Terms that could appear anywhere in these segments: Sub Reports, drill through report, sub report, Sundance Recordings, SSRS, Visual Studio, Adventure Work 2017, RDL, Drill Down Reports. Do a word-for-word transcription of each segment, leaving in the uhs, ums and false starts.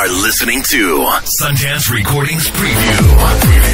are listening to Sundance Recordings Preview.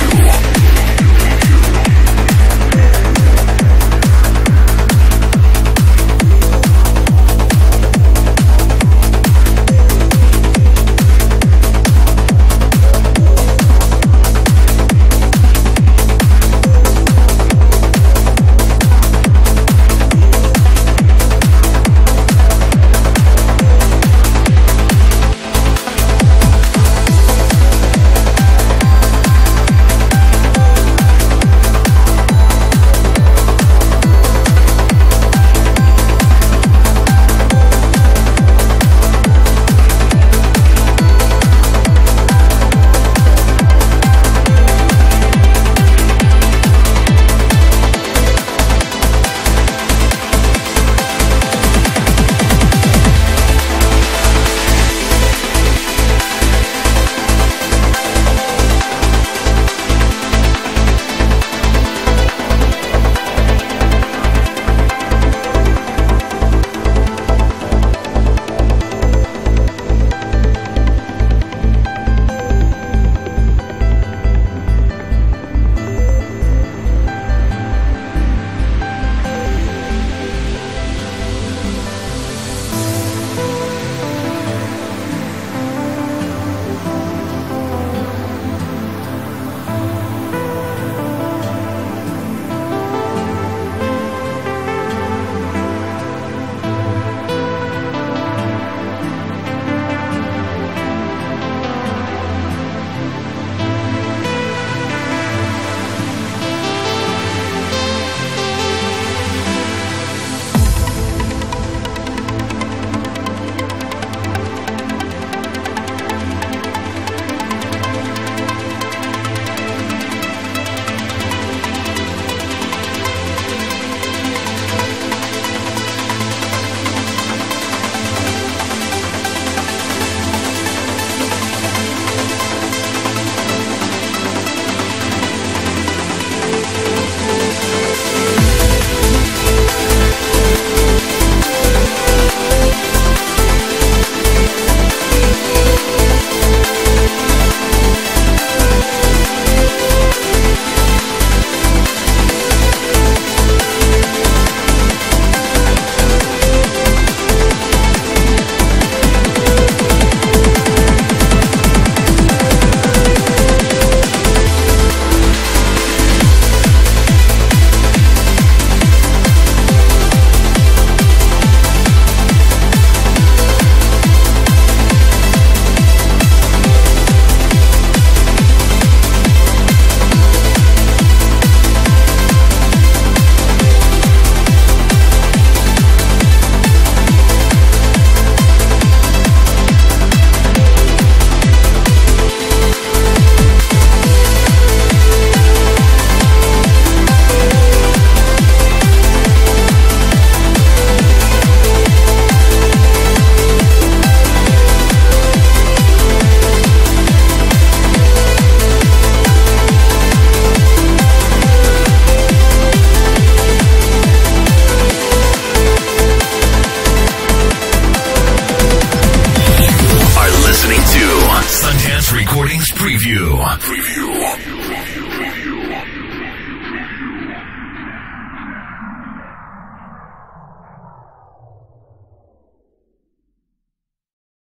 Recordings preview. Preview.